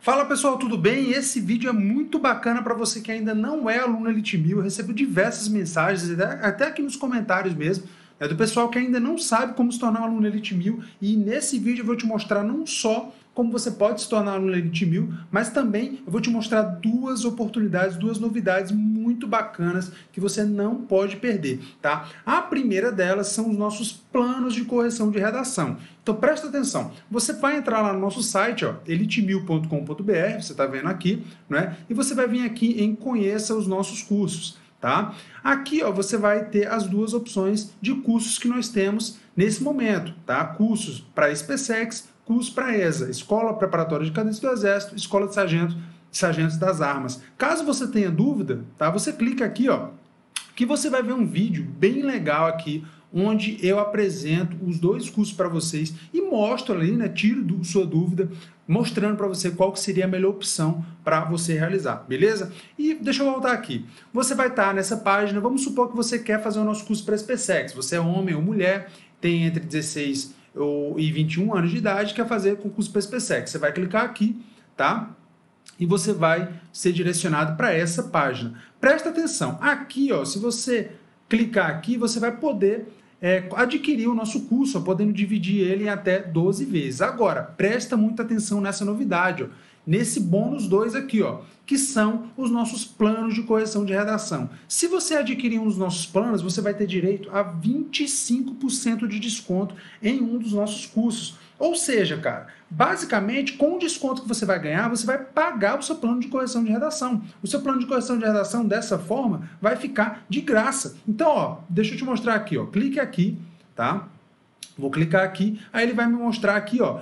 Fala pessoal, tudo bem? Esse vídeo é muito bacana para você que ainda não é aluno Elite Mil. Eu recebo diversas mensagens, até aqui nos comentários mesmo, do pessoal que ainda não sabe como se tornar um aluno Elite Mil. E nesse vídeo eu vou te mostrar não só como você pode se tornar um aluno Elite Mil, mas também eu vou te mostrar duas oportunidades, duas novidades muito bacanas que você não pode perder, tá? A primeira delas são os nossos planos de correção de redação. Então presta atenção, você vai entrar lá no nosso site, elitemil.com.br, você está vendo aqui, né? E você vai vir aqui em Conheça os nossos cursos, tá? Aqui, ó, você vai ter as duas opções de cursos que nós temos nesse momento, tá? Cursos para EsPCEX, cursos para ESA, Escola Preparatória de Cadetes do Exército, Escola de Sargentos das Armas. Caso você tenha dúvida, tá? Você clica aqui, ó, que você vai ver um vídeo bem legal aqui, onde eu apresento os dois cursos para vocês e mostro ali, né, tiro sua dúvida, mostrando para você qual que seria a melhor opção para você realizar, beleza? E deixa eu voltar aqui. Você vai estar nessa página, vamos supor que você quer fazer o nosso curso para EsPCEX, você é homem ou mulher, tem entre 16 e 21 anos de idade, quer fazer concurso para EsPCEX. Você vai clicar aqui, tá? E você vai ser direcionado para essa página. Presta atenção, aqui, ó, se você clicar aqui, você vai poder adquirir o nosso curso, ó, podendo dividir ele em até 12 vezes. Agora, presta muita atenção nessa novidade, ó, nesse bônus 2 aqui, ó, que são os nossos planos de correção de redação. Se você adquirir um dos nossos planos, você vai ter direito a 25% de desconto em um dos nossos cursos. Ou seja, cara, basicamente, com o desconto que você vai ganhar, você vai pagar o seu plano de correção de redação. O seu plano de correção de redação, dessa forma, vai ficar de graça. Então, ó, deixa eu te mostrar aqui, ó. Clique aqui, tá? Vou clicar aqui, aí ele vai me mostrar aqui, ó,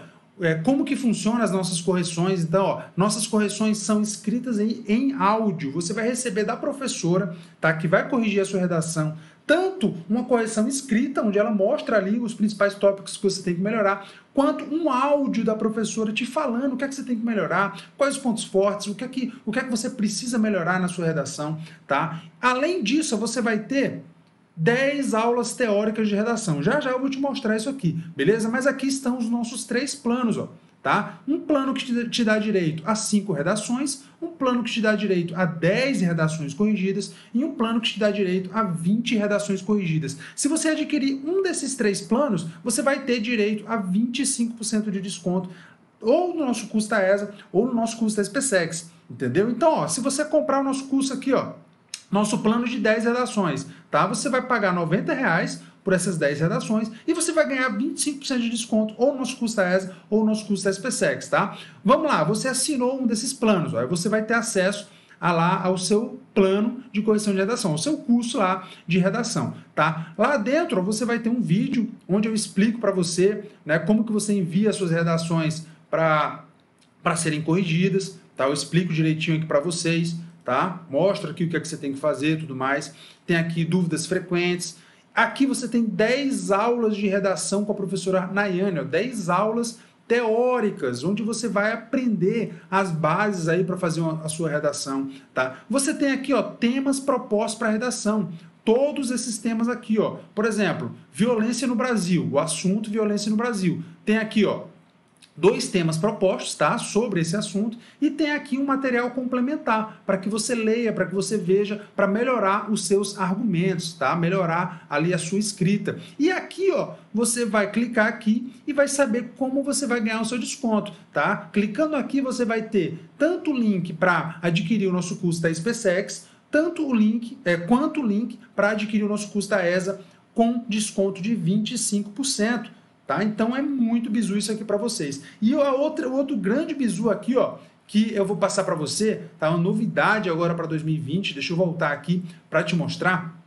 como que funciona as nossas correções. Então, ó, nossas correções são escritas em áudio. Você vai receber da professora, tá, que vai corrigir a sua redação, tanto uma correção escrita, onde ela mostra ali os principais tópicos que você tem que melhorar, quanto um áudio da professora te falando o que é que você tem que melhorar, quais os pontos fortes, o que é que você precisa melhorar na sua redação, tá? Além disso, você vai ter 10 aulas teóricas de redação. Já eu vou te mostrar isso aqui, beleza? Mas aqui estão os nossos 3 planos, ó, tá? Um plano que te dá direito a 5 redações, um plano que te dá direito a 10 redações corrigidas e um plano que te dá direito a 20 redações corrigidas. Se você adquirir um desses 3 planos, você vai ter direito a 25% de desconto ou no nosso curso da ESA ou no nosso curso da EsPCEX, entendeu? Então, ó, se você comprar o nosso curso aqui, ó, nosso plano de 10 redações, tá? Você vai pagar R$ 90,00 por essas 10 redações e você vai ganhar 25% de desconto ou no nosso curso da ESA ou no nosso curso da EsPCEX, tá? Vamos lá, você assinou um desses planos, ó, você vai ter acesso ao seu plano de correção de redação, ao seu curso lá de redação, tá? Lá dentro, ó, você vai ter um vídeo onde eu explico para você, né, como que você envia as suas redações para serem corrigidas, tá? Eu explico direitinho aqui para vocês, tá? Mostra aqui o que é que você tem que fazer e tudo mais. Tem aqui dúvidas frequentes. Aqui você tem 10 aulas de redação com a professora Nayane, ó, 10 aulas teóricas, onde você vai aprender as bases aí para fazer a sua redação, tá? Você tem aqui, ó, temas propostos para redação. Todos esses temas aqui, ó. Por exemplo, violência no Brasil, o assunto violência no Brasil. Tem aqui, ó, 2 temas propostos, tá, sobre esse assunto, e tem aqui um material complementar para que você leia, para que você veja, para melhorar os seus argumentos, tá, melhorar ali a sua escrita. E aqui, ó, você vai clicar aqui e vai saber como você vai ganhar o seu desconto, tá? Clicando aqui você vai ter tanto o link para adquirir o nosso curso da EsPCEX, tanto o link quanto o link para adquirir o nosso curso da ESA com desconto de 25%. Tá? Então é muito bizu isso aqui para vocês. E o outro grande bizu aqui, ó, que eu vou passar para você, tá? Uma novidade agora para 2020, deixa eu voltar aqui para te mostrar.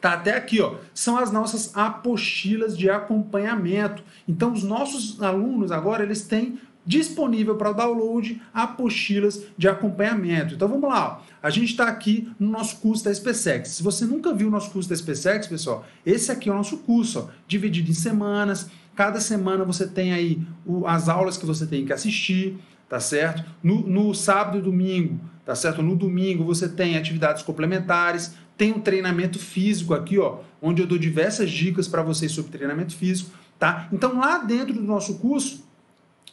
Tá até aqui, ó, são as nossas apostilas de acompanhamento. Então os nossos alunos agora, eles têm disponível para download apostilas de acompanhamento. Então vamos lá, ó. A gente está aqui no nosso curso da EsPCEX. Se você nunca viu o nosso curso da EsPCEX, pessoal, esse aqui é o nosso curso, ó, dividido em semanas. Cada semana você tem aí as aulas que você tem que assistir, tá certo? No sábado e domingo, tá certo? No domingo você tem atividades complementares, tem um treinamento físico aqui, ó, onde eu dou diversas dicas para vocês sobre treinamento físico, tá? Então lá dentro do nosso curso,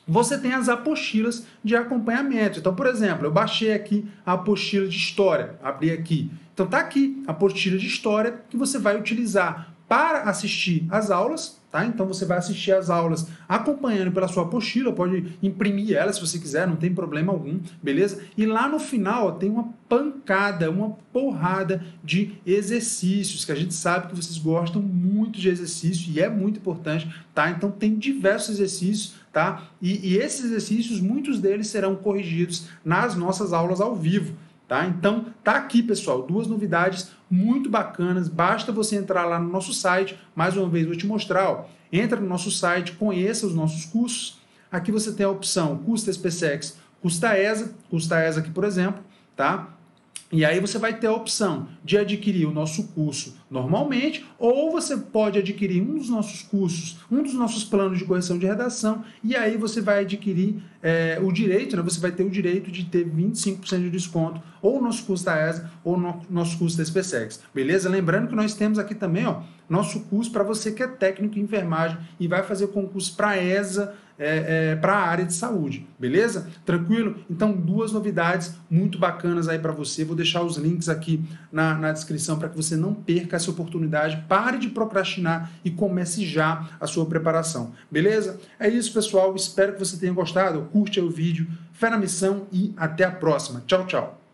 você tem as apostilas de acompanhamento. Então, por exemplo, eu baixei aqui a apostila de história, abri aqui. Então, está aqui a apostila de história que você vai utilizar para assistir às aulas, tá? Então, você vai assistir às aulas acompanhando pela sua apostila, pode imprimir ela se você quiser, não tem problema algum, beleza? E lá no final ó, tem uma pancada, uma porrada de exercícios, que a gente sabe que vocês gostam muito de exercício e é muito importante, tá? Então, tem diversos exercícios, tá? E esses exercícios, muitos deles serão corrigidos nas nossas aulas ao vivo, tá? Então, tá aqui, pessoal, duas novidades muito bacanas, basta você entrar lá no nosso site, mais uma vez vou te mostrar, ó. Entra no nosso site, conheça os nossos cursos, aqui você tem a opção custa EsPCEX, custa ESA aqui, por exemplo, tá? E aí você vai ter a opção de adquirir o nosso curso normalmente, ou você pode adquirir um dos nossos cursos, um dos nossos planos de correção de redação, e aí você vai adquirir o direito, né? Você vai ter o direito de ter 25% de desconto, ou o nosso curso da ESA, ou o nosso curso da EsPCEX, beleza? Lembrando que nós temos aqui também, ó, nosso curso para você que é técnico em enfermagem e vai fazer concurso para a ESA, para a área de saúde, beleza? Tranquilo? Então, duas novidades muito bacanas aí para você. Vou deixar os links aqui na descrição para que você não perca essa oportunidade. Pare de procrastinar e comece já a sua preparação, beleza? É isso, pessoal. Espero que você tenha gostado. Curte aí o vídeo. Fé na missão e até a próxima. Tchau, tchau.